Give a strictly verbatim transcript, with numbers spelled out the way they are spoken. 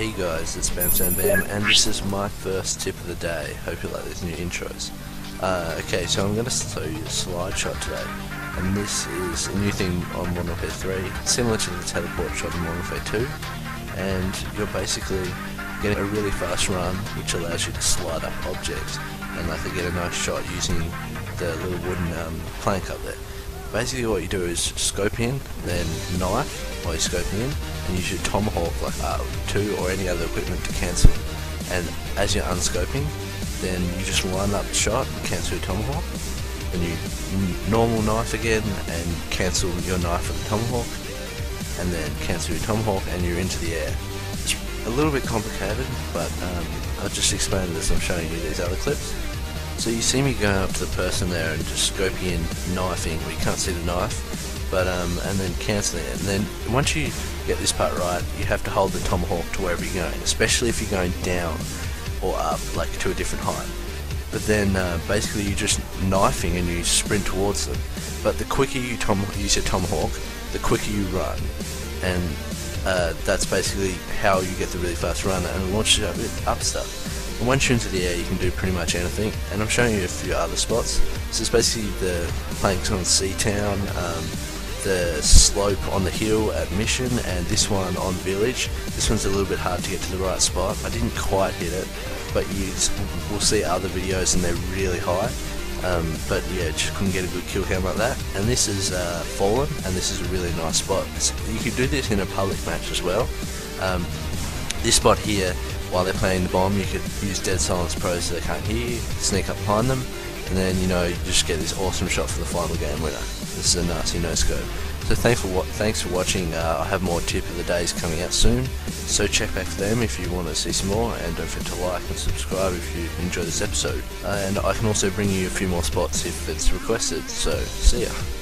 Hey guys, it's Bam Sam Bam, and this is my first tip of the day. Hope you like these new intros. Uh, okay, so I'm going to show you a slide shot today, and this is a new thing on Modern Warfare three, similar to the teleport shot in Modern Warfare two, and you're basically getting a really fast run, which allows you to slide up objects, and like they get a nice shot using the little wooden um, plank up there. Basically what you do is scope in, then knife while you're scoping in, and use your Tomahawk like R two or any other equipment to cancel. And as you're unscoping, then you just line up the shot, cancel your Tomahawk, then you normal knife again and cancel your knife with the Tomahawk, and then cancel your Tomahawk and you're into the air. It's a little bit complicated, but um, I'll just explain this as I'm showing you these other clips. So you see me going up to the person there and just scoping in, knifing, we can't see the knife, but um, and then cancelling it. And then once you get this part right, you have to hold the Tomahawk to wherever you're going, especially if you're going down or up, like to a different height. But then uh, basically you're just knifing and you sprint towards them. But the quicker you tom use your Tomahawk, the quicker you run. And uh, that's basically how you get the really fast run and launch it up, up stuff. And once you're into the air, you can do pretty much anything, and I'm showing you a few other spots. So it's basically the planks on Sea Town, um, the slope on the hill at Mission, and this one on Village. This one's a little bit hard to get to the right spot. I didn't quite hit it, but you will see other videos and they're really high. Um, but yeah, just couldn't get a good kill cam like that. And this is uh, Fallen, and this is a really nice spot. So you could do this in a public match as well. Um, this spot here, while they're playing the bomb, you could use Dead Silence pros so they can't hear you, sneak up behind them, and then, you know, you just get this awesome shot for the final game winner. This is a nasty no-scope. So thanks for, wa thanks for watching. Uh, I have more tip of the days coming out soon, so check back for them if you want to see some more, and don't forget to like and subscribe if you enjoy this episode. Uh, and I can also bring you a few more spots if it's requested, so see ya.